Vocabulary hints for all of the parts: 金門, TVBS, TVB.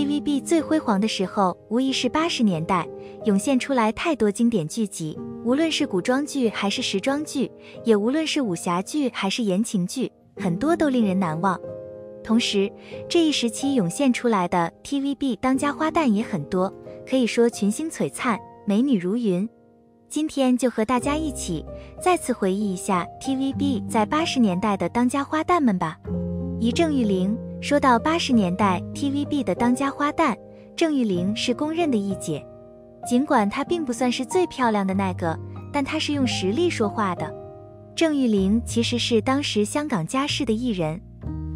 TVB 最辉煌的时候，无疑是80年代，涌现出来太多经典剧集，无论是古装剧还是时装剧，也无论是武侠剧还是言情剧，很多都令人难忘。同时，这一时期涌现出来的 TVB 当家花旦也很多，可以说群星璀璨，美女如云。今天就和大家一起再次回忆一下 TVB 在80年代的当家花旦们吧。一郑裕玲。 说到80年代 TVB 的当家花旦，郑裕玲是公认的一姐。尽管她并不算是最漂亮的那个，但她是用实力说话的。郑裕玲其实是当时香港佳视的艺人，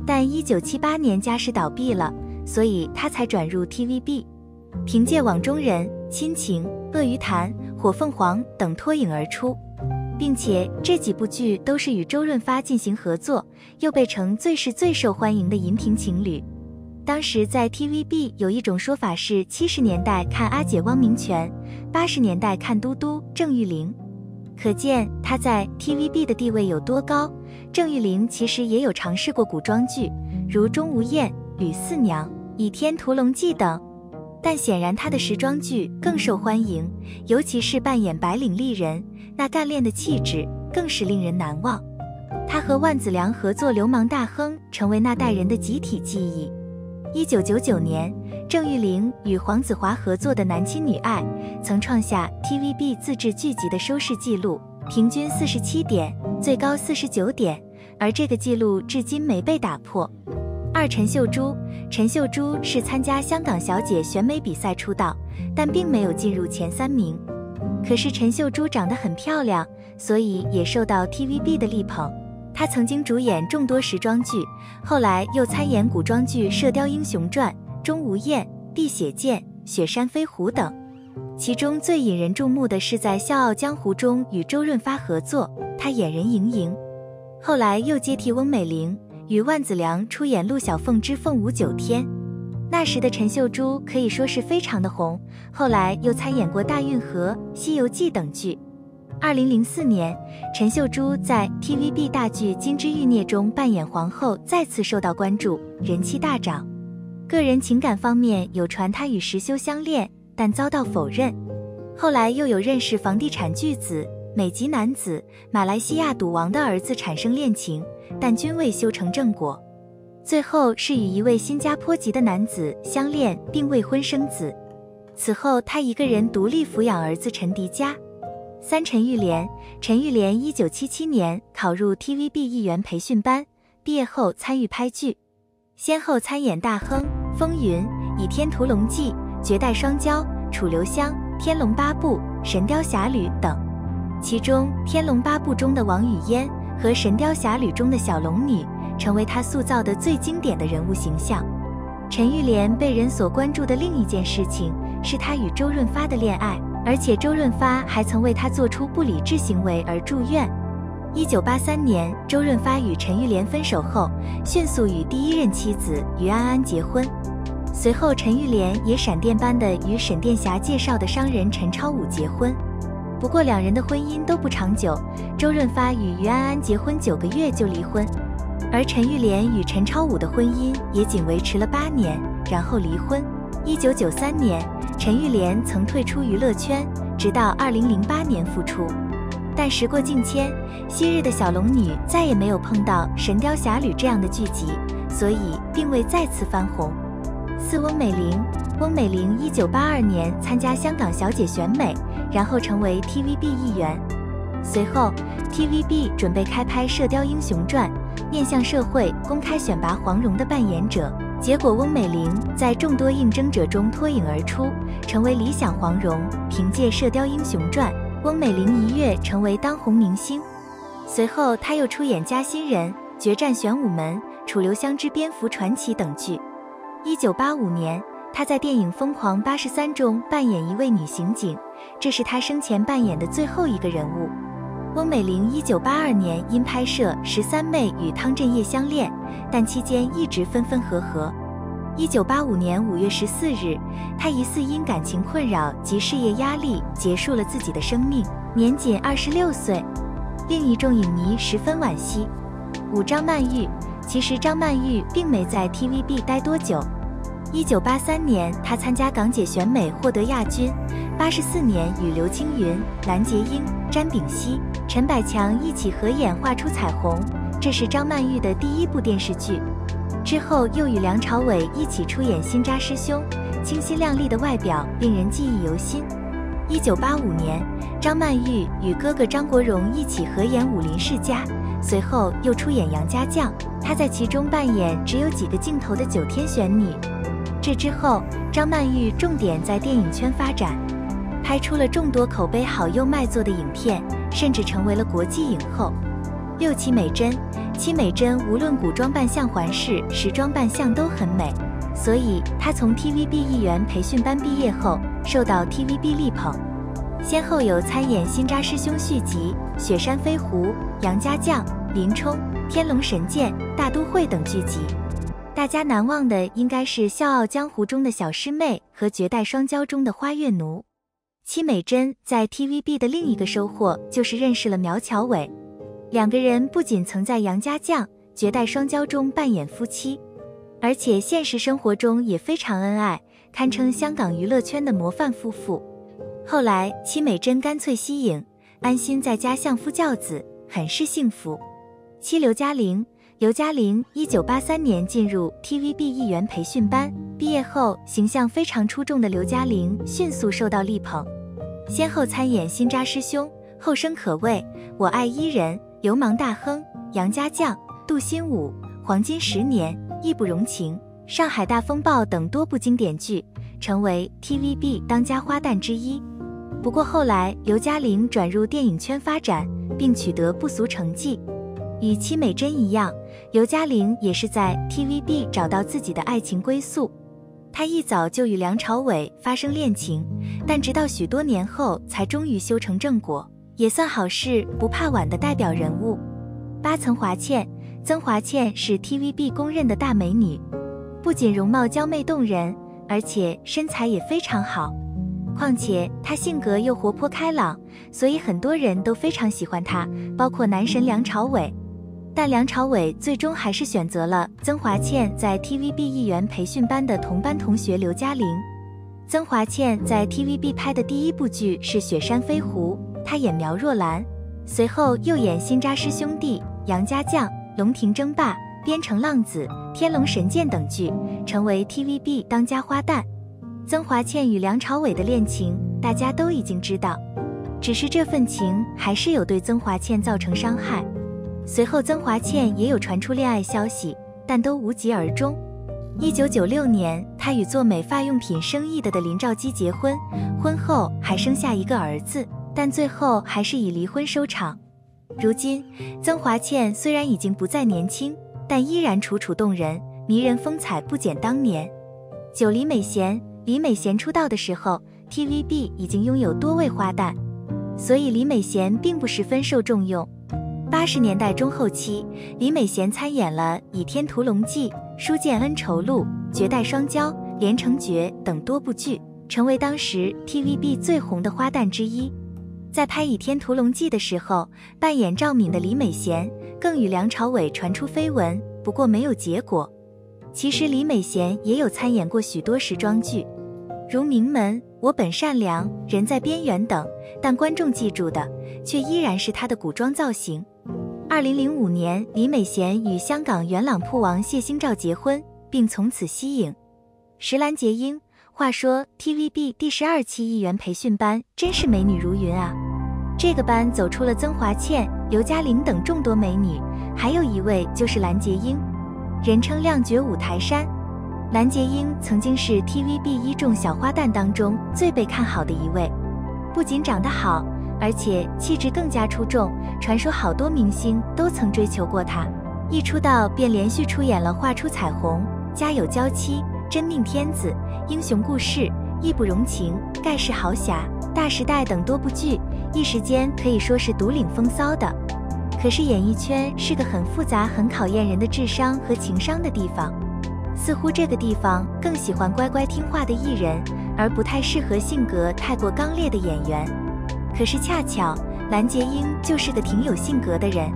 但1978年佳视倒闭了，所以她才转入 TVB。凭借《网中人》《亲情》《鳄鱼潭》《火凤凰》等脱颖而出。 并且这几部剧都是与周润发进行合作，又被称最受欢迎的银屏情侣。当时在 TVB 有一种说法是70年代看阿姐汪明荃，80年代看嘟嘟郑裕玲，可见她在 TVB 的地位有多高。郑裕玲其实也有尝试过古装剧，如《钟无艳》《吕四娘》《倚天屠龙记》等，但显然她的时装剧更受欢迎，尤其是扮演白领丽人。 那干练的气质更是令人难忘。他和万梓良合作《流氓大亨》，成为那代人的集体记忆。1999年，郑裕玲与黄子华合作的《男亲女爱》曾创下 TVB 自制剧集的收视纪录，平均47点，最高49点，而这个纪录至今没被打破。二陈秀珠，陈秀珠是参加香港小姐选美比赛出道，但并没有进入前3名。 可是陈秀珠长得很漂亮，所以也受到 TVB 的力捧。她曾经主演众多时装剧，后来又参演古装剧《射雕英雄传》《钟无艳》《碧血剑》《雪山飞狐》等。其中最引人注目的是在《笑傲江湖》中与周润发合作，她演任盈盈。后来又接替翁美玲，与万梓良出演《陆小凤之凤舞九天》。 那时的陈秀珠可以说是非常的红，后来又参演过《大运河》《西游记》等剧。2004年，陈秀珠在 TVB 大剧《金枝欲孽》中扮演皇后，再次受到关注，人气大涨。个人情感方面有传她与石修相恋，但遭到否认。后来又有认识房地产巨子、美籍男子、马来西亚赌王的儿子产生恋情，但均未修成正果。 最后是与一位新加坡籍的男子相恋，并未婚生子。此后，她一个人独立抚养儿子陈迪嘉。三陈玉莲，陈玉莲1977年考入 TVB 艺员培训班，毕业后参与拍剧，先后参演《大亨》《风云》《倚天屠龙记》《绝代双骄》《楚留香》《天龙八部》《神雕侠侣》等。其中，《天龙八部》中的王语嫣和《神雕侠侣》中的小龙女。 成为她塑造的最经典的人物形象。陈玉莲被人所关注的另一件事情是她与周润发的恋爱，而且周润发还曾为她做出不理智行为而住院。1983年，周润发与陈玉莲分手后，迅速与第一任妻子于安安结婚。随后，陈玉莲也闪电般的与沈殿霞介绍的商人陈超武结婚。不过，两人的婚姻都不长久，周润发与于安安结婚9个月就离婚。 而陈玉莲与陈超武的婚姻也仅维持了8年，然后离婚。1993年，陈玉莲曾退出娱乐圈，直到2008年复出。但时过境迁，昔日的小龙女再也没有碰到《神雕侠侣》这样的剧集，所以并未再次翻红。四翁美玲，翁美玲1982年参加香港小姐选美，然后成为 TVB 一员。随后 ，TVB 准备开拍《射雕英雄传》。 面向社会公开选拔黄蓉的扮演者，结果翁美玲在众多应征者中脱颖而出，成为理想黄蓉。凭借《射雕英雄传》，翁美玲一跃成为当红明星。随后，她又出演《嘉兴人》《决战玄武门》《楚留香之蝙蝠传奇》等剧。1985年，她在电影《疯狂83》中扮演一位女刑警，这是她生前扮演的最后一个人物。 翁美玲1982年因拍摄《13妹》与汤镇业相恋，但期间一直分分合合。1985年5月14日，她疑似因感情困扰及事业压力结束了自己的生命，年仅26岁，令一众影迷十分惋惜。5张曼玉，其实张曼玉并没在 TVB 待多久。1983年，他参加港姐选美获得亚军。84年，与刘青云、蓝洁瑛、詹炳熙、陈百强一起合演画出彩虹，这是张曼玉的第一部电视剧。之后又与梁朝伟一起出演《新扎师兄》，清新靓丽的外表令人记忆犹新。1985年，张曼玉与哥哥张国荣一起合演《武林世家》。 随后又出演《杨家将》，她在其中扮演只有几个镜头的九天玄女。这之后，张曼玉重点在电影圈发展，拍出了众多口碑好又卖座的影片，甚至成为了国际影后。戚美珍无论古装扮相还是时装扮相都很美，所以她从 TVB 艺员培训班毕业后，受到 TVB 力捧，先后有参演《新扎师兄》续集、《雪山飞狐》、《杨家将》、《林冲》、《天龙神剑》、《大都会》等剧集。大家难忘的应该是《笑傲江湖》中的小师妹和《绝代双骄》中的花月奴。戚美珍在 TVB 的另一个收获就是认识了苗侨伟，两个人不仅曾在《杨家将》、《绝代双骄》中扮演夫妻，而且现实生活中也非常恩爱，堪称香港娱乐圈的模范夫妇。后来，戚美珍干脆息影，安心在家相夫教子，很是幸福。刘嘉玲1983年进入 TVB 艺员培训班，毕业后形象非常出众的刘嘉玲迅速受到力捧，先后参演《新扎师兄》、《后生可畏》、《我爱伊人》、《流氓大亨》、《杨家将》、《杜心武》、《黄金10年》、《义不容情》、《上海大风暴》等多部经典剧，成为 TVB 当家花旦之一。 不过后来，刘嘉玲转入电影圈发展，并取得不俗成绩。与戚美珍一样，刘嘉玲也是在 TVB 找到自己的爱情归宿。她一早就与梁朝伟发生恋情，但直到许多年后才终于修成正果，也算好事不怕晚的代表人物。曾华倩是 TVB 公认的大美女，不仅容貌娇媚动人，而且身材也非常好。 况且她性格又活泼开朗，所以很多人都非常喜欢她，包括男神梁朝伟。但梁朝伟最终还是选择了曾华倩在 TVB 艺员培训班的同班同学刘嘉玲。曾华倩在 TVB 拍的第一部剧是《雪山飞狐》，她演苗若兰，随后又演《新扎师兄弟》、《杨家将》、《龙庭争霸》、《边城浪子》、《天龙神剑》等剧，成为 TVB 当家花旦。 曾华倩与梁朝伟的恋情，大家都已经知道，只是这份情还是有对曾华倩造成伤害。随后，曾华倩也有传出恋爱消息，但都无疾而终。1996年，她与做美发用品生意的林兆基结婚，婚后还生下一个儿子，但最后还是以离婚收场。如今，曾华倩虽然已经不再年轻，但依然楚楚动人，迷人风采不减当年。李美贤出道的时候 ，TVB 已经拥有多位花旦，所以李美贤并不十分受重用。80年代中后期，李美贤参演了《倚天屠龙记》、《书剑恩仇录》、《绝代双骄》、《连城诀》等多部剧，成为当时 TVB 最红的花旦之一。在拍《倚天屠龙记》的时候，扮演赵敏的李美贤更与梁朝伟传出绯闻，不过没有结果。其实李美贤也有参演过许多时装剧。 如《名门》、《我本善良》、《人在边缘》等，但观众记住的却依然是她的古装造型。2005年，李美贤与香港元朗铺王谢兴照结婚，并从此息影。蓝洁瑛，话说 TVB 第12期艺员培训班真是美女如云啊！这个班走出了曾华倩、刘嘉玲等众多美女，还有一位就是蓝洁瑛，人称“亮绝五台山”。 蓝洁瑛曾经是 TVB 1众小花旦当中最被看好的一位，不仅长得好，而且气质更加出众。传说好多明星都曾追求过她，一出道便连续出演了《画出彩虹》、《家有娇妻》、《真命天子》、《英雄故事》、《义不容情》、《盖世豪侠》、《大时代》等多部剧，一时间可以说是独领风骚的。可是演艺圈是个很复杂、很考验人的智商和情商的地方。 似乎这个地方更喜欢乖乖听话的艺人，而不太适合性格太过刚烈的演员。可是恰巧蓝洁瑛就是个挺有性格的人，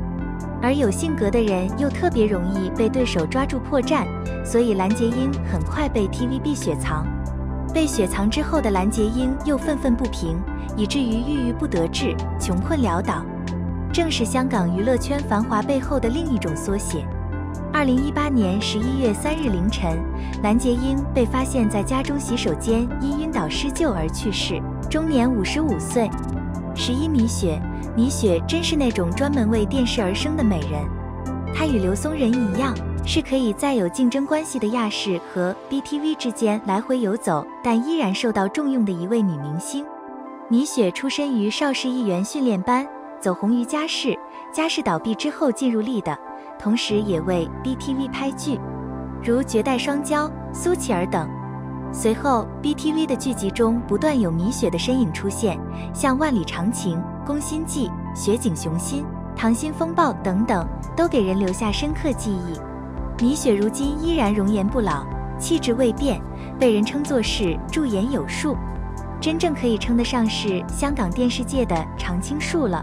而有性格的人又特别容易被对手抓住破绽，所以蓝洁瑛很快被 TVB 雪藏。被雪藏之后的蓝洁瑛又愤愤不平，以至于郁郁不得志，穷困潦倒。正是香港娱乐圈繁华背后的另一种缩写。2018年11月3日凌晨，蓝洁瑛被发现在家中洗手间因晕倒施救而去世，终年55岁。11米雪，米雪真是那种专门为电视而生的美人。她与刘松仁一样，是可以在有竞争关系的亚视和 BTV 之间来回游走，但依然受到重用的一位女明星。米雪出身于邵氏艺员训练班，走红于佳视。佳视倒闭之后进入丽的，同时也为 BTV 拍剧，如《绝代双骄》、苏乞儿等。随后 ，BTV 的剧集中不断有米雪的身影出现，像《万里长情》、《宫心计》、《雪景雄心》、《溏心风暴》等等，都给人留下深刻记忆。米雪如今依然容颜不老，气质未变，被人称作是驻颜有术，真正可以称得上是香港电视界的常青树了。